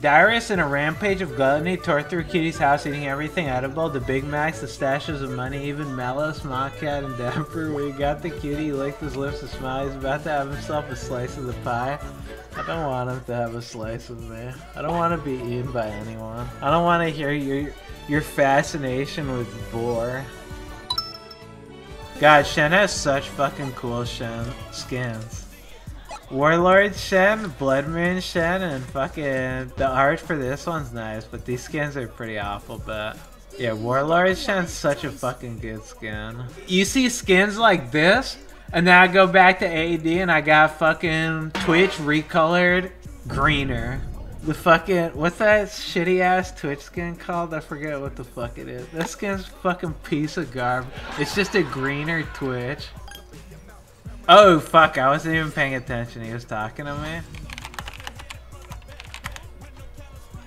Dyrus, in a rampage of gluttony, tore through Kitty's house, eating everything edible, the Big Macs, the stashes of money, even Malice, Mock Cat, and Dapper. We got the Kitty, he licked his lips to smile. He's about to have himself a slice of the pie. I don't want him to have a slice of me. I don't want to be eaten by anyone. I don't want to hear your fascination with boar. God, Shen has such fucking cool Shen skins. Warlord Shen, Blood Moon Shen, and fucking the art for this one's nice, but these skins are pretty awful, but yeah, Warlord Shen's such a fucking good skin. You see skins like this, and then I go back to AD and I got fucking Twitch recolored greener. The fucking, what's that shitty ass Twitch skin called? I forget what the fuck it is. That skin's a fucking piece of garbage. It's just a greener Twitch. Oh fuck, I wasn't even paying attention, he was talking to me.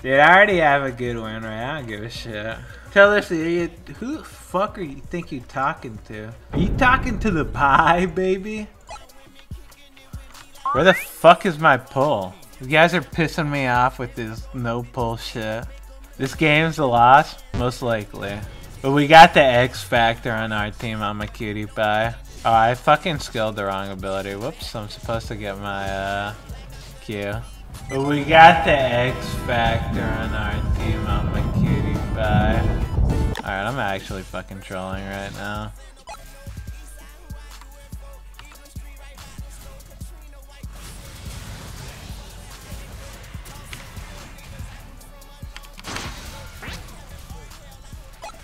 Dude, I already have a good win, right? I don't give a shit. Tell this idiot, who the fuck are you think you're talking to? Are you talking to the pie, baby? Where the fuck is my pull? You guys are pissing me off with this no pull shit. This game's a loss, most likely. But we got the X Factor on our team, I'm a cutie pie. Oh, I fucking skilled the wrong ability. Whoops, I'm supposed to get my, Q. But we got the X Factor on our team, I'm a cutie pie. Alright, I'm actually fucking trolling right now.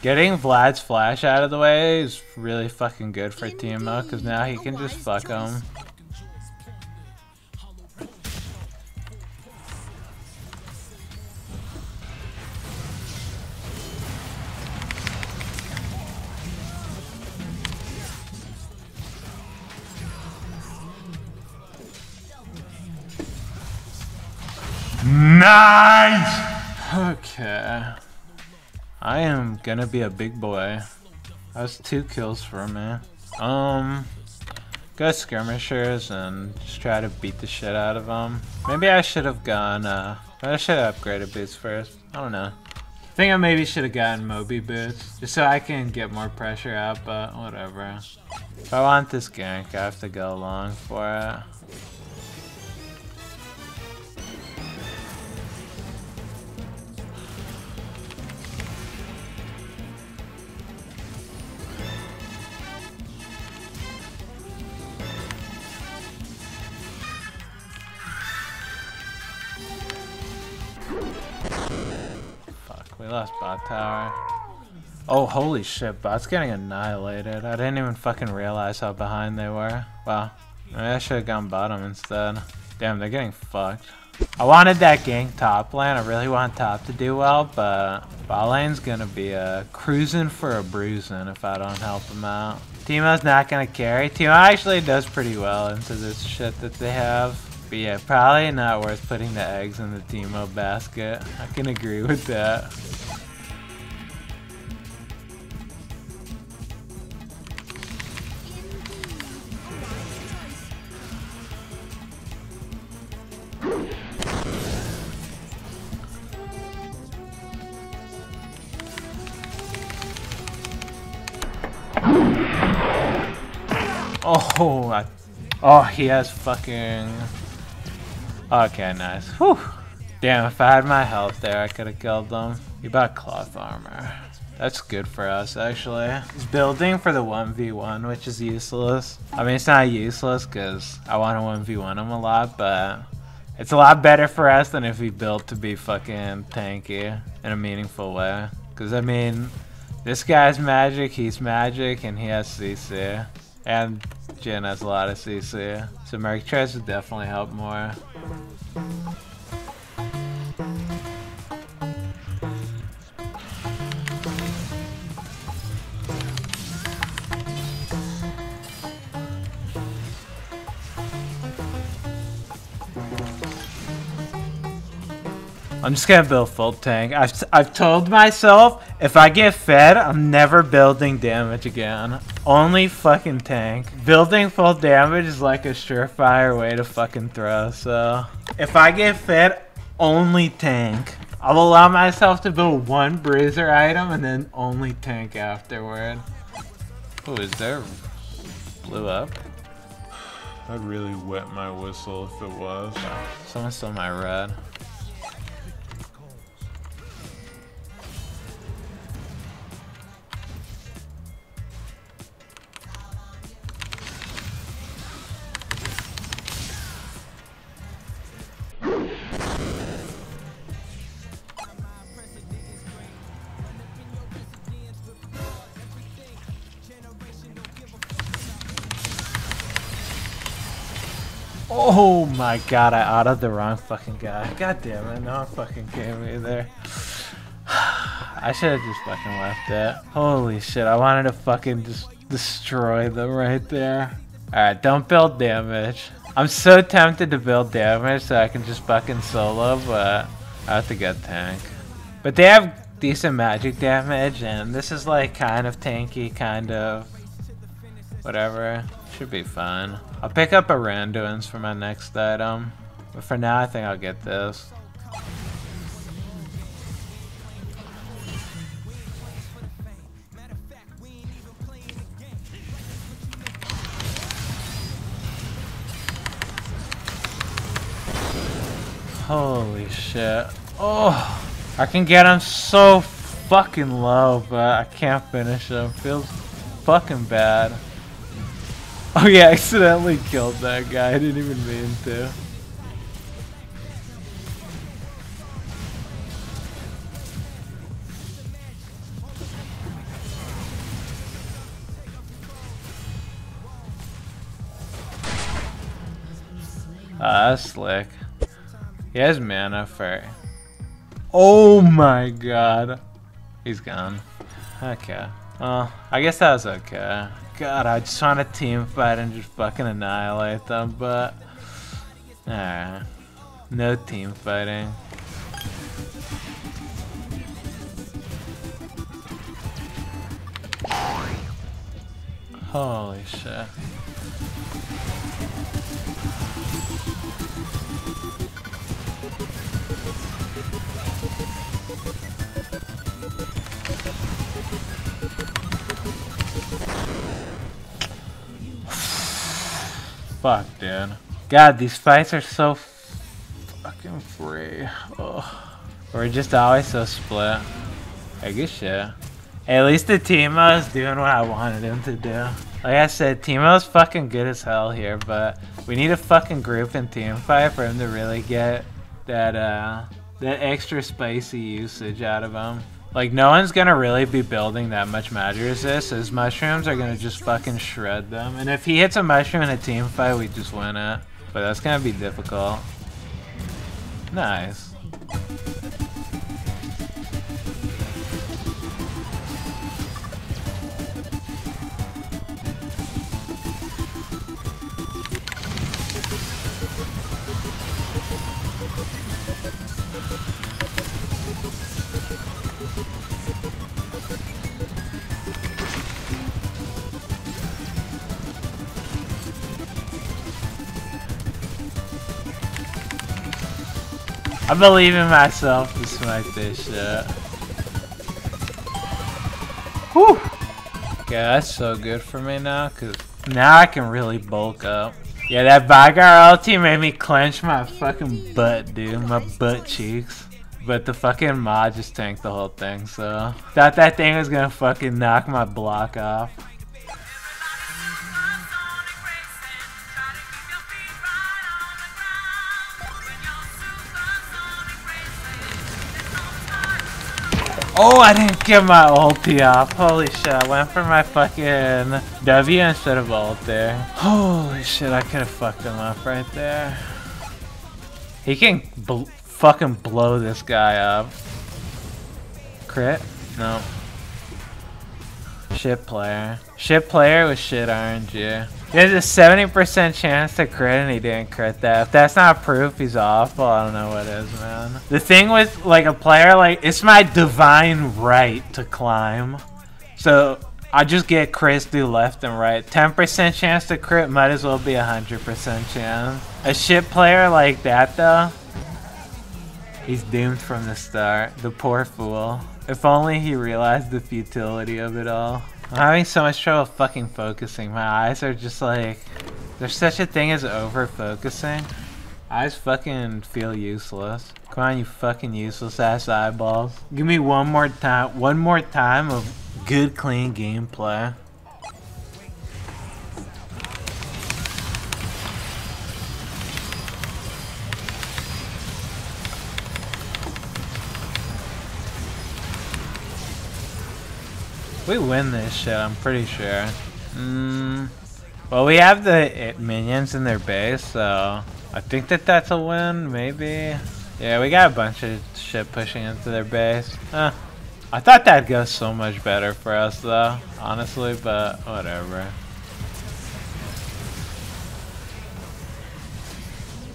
Getting Vlad's flash out of the way is really fucking good for Teemo, because now he can just fuck him. Nice! Okay. I am gonna be a big boy. That's 2 kills for me. Go skirmishers and just try to beat the shit out of them. Maybe I should have gone, I should have upgraded boots first. I don't know. I think I maybe should have gotten Moby boots, just so I can get more pressure out, but whatever. If I want this gank, I have to go long for it. We lost bot tower. Oh, holy shit, bot's getting annihilated. I didn't even fucking realize how behind they were. Wow. Maybe I should've gone bottom instead. Damn, they're getting fucked. I wanted that gank top lane. I really want top to do well, but bot lane's gonna be a cruising for a bruising if I don't help him out. Teemo's not gonna carry. Teemo actually does pretty well into this shit that they have. But yeah, probably not worth putting the eggs in the Teemo basket. I can agree with that. Oh, he has fucking... Okay, nice. Whew. Damn, if I had my health there, I could have killed them. You bought cloth armor. That's good for us, actually. He's building for the 1v1, which is useless. I mean, it's not useless, because I want to 1v1 him a lot, but... It's a lot better for us than if we built to be fucking tanky in a meaningful way. Because, I mean, this guy's magic, he's magic, and he has CC. And Jhin has a lot of CC, so Mercury Treads would definitely help more. I'm just gonna build full tank. I've told myself if I get fed, I'm never building damage again. Only fucking tank. Building full damage is like a surefire way to fucking throw, so... If I get fed, only tank. I'll allow myself to build one Bruiser item and then only tank afterward. Oh, is there blue up? I'd really wet my whistle if it was. Someone stole my red. Oh my god, I outed the wrong fucking guy. God damn it, no one fucking came either. I should have just fucking left it. Holy shit, I wanted to fucking just destroy them right there. Alright, don't build damage. I'm so tempted to build damage so I can just fucking solo, but I have to get tank. But they have decent magic damage, and this is like kind of tanky, kind of whatever. Should be fun. I'll pick up a Randuin's for my next item, but for now I think I'll get this. Holy shit. Oh, I can get him so fucking low, but I can't finish him. Feels fucking bad. Oh yeah, I accidentally killed that guy, I didn't even mean to. Ah, that's slick. He has mana for... Oh my god. He's gone. Okay. Well, I guess that was okay. God, I just want a team fight and just fucking annihilate them, but alright. No team fighting. Holy shit. Fuck, dude. God, these fights are so fucking free. Ugh. We're just always so split. I guess shit. At least the Teemo is doing what I wanted him to do. Like I said, Teemo's fucking good as hell here, but we need a fucking group and team fight for him to really get that extra spicy usage out of him. Like, no one's gonna really be building that much magic resist. His mushrooms are gonna just fucking shred them. And if he hits a mushroom in a team fight, we just win it. But that's gonna be difficult. Nice. I believe in myself to smack this shit. Whew! Yeah, that's so good for me now, cause now I can really bulk up. Yeah, that Vigar ulti made me clench my fucking butt, dude. My butt cheeks. But the fucking mod just tanked the whole thing, so... Thought that thing was gonna fucking knock my block off. Oh, I didn't get my ulti off. Holy shit, I went for my fucking W instead of ult there. Holy shit, I could have fucked him up right there. He can fucking blow this guy up. Crit? No. Shit player. Shit player with shit RNG. There's a 70% chance to crit and he didn't crit that. If that's not proof he's awful, I don't know what is, man. The thing with like a player, like it's my divine right to climb. So I just get crits through left and right. 10% chance to crit might as well be 100% chance. A shit player like that though, He's doomed from the start, the poor fool. If only he realized the futility of it all. I'm having so much trouble fucking focusing. My eyes are just like... There's such a thing as over-focusing. Eyes fucking feel useless. Come on, you fucking useless ass eyeballs. Give me one more time of good, clean gameplay. We win this shit, I'm pretty sure. Well, we have the minions in their base, so I think that's a win, maybe. Yeah, we got a bunch of shit pushing into their base. I thought that'd go so much better for us, though, honestly, but whatever.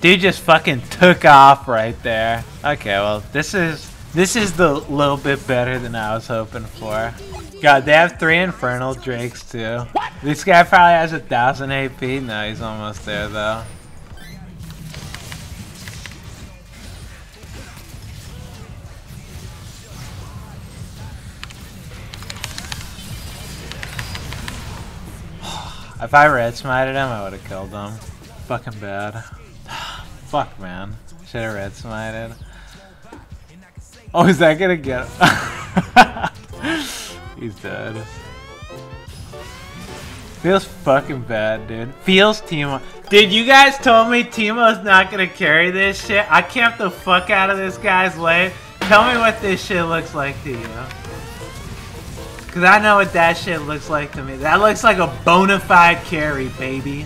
Dude just fucking took off right there. Okay, well, this is the little bit better than I was hoping for. God, they have 3 Infernal Drakes, too. This guy probably has 1,000 AP. No, he's almost there, though. If I red smited him, I would have killed him. Fucking bad. Fuck, man. Should have red smited. Oh, is that gonna get him? He's dead. Feels fucking bad, dude. Feels Teemo. Dude, you guys told me Teemo's not gonna carry this shit. I camped the fuck out of this guy's lane. Tell me what this shit looks like to you. Cause I know what that shit looks like to me. That looks like a bona fide carry, baby.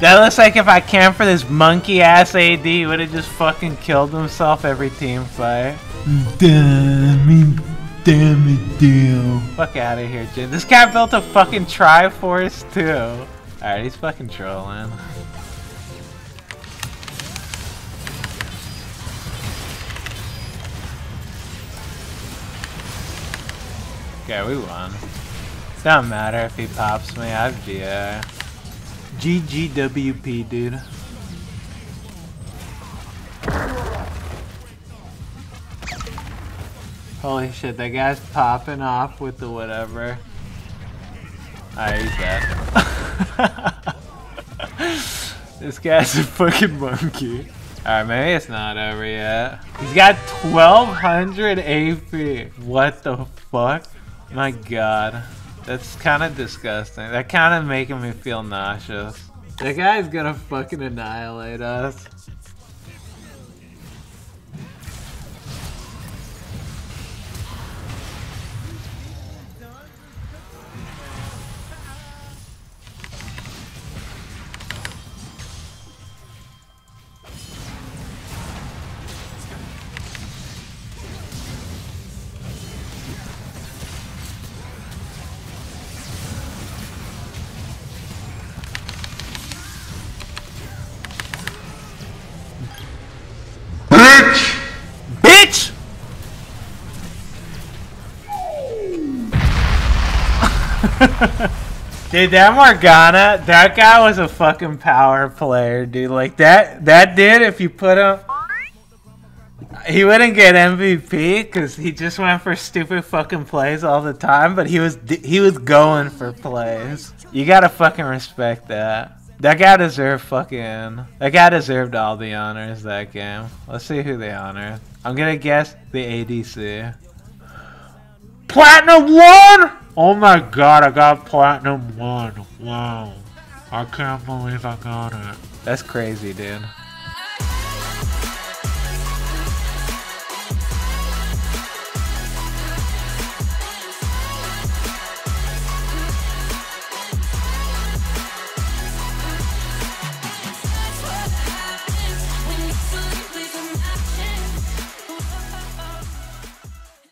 That looks like if I camped for this monkey ass AD, he would've just fucking killed himself every team fight. Damn it, deal. Fuck out of here, Jhin. This guy built a fucking Triforce, too. Alright, he's fucking trolling. Okay, we won. It doesn't matter if he pops me, I have GR. GGWP, dude. Holy shit, that guy's popping off with the whatever. Alright, he's dead. This guy's a fucking monkey. Alright, maybe it's not over yet. He's got 1200 AP. What the fuck? My god. That's kind of disgusting. That kind of making me feel nauseous. That guy's gonna fucking annihilate us. Dude, that Morgana, that guy was a fucking power player, dude. Like, that dude, if you put him... He wouldn't get MVP, because he just went for stupid fucking plays all the time, but he was going for plays. You gotta fucking respect that. That guy deserved all the honors that game. Let's see who they honor. I'm gonna guess the ADC. Platinum 1?! Oh my god, I got Platinum 1. Wow. I can't believe I got it. That's crazy, dude.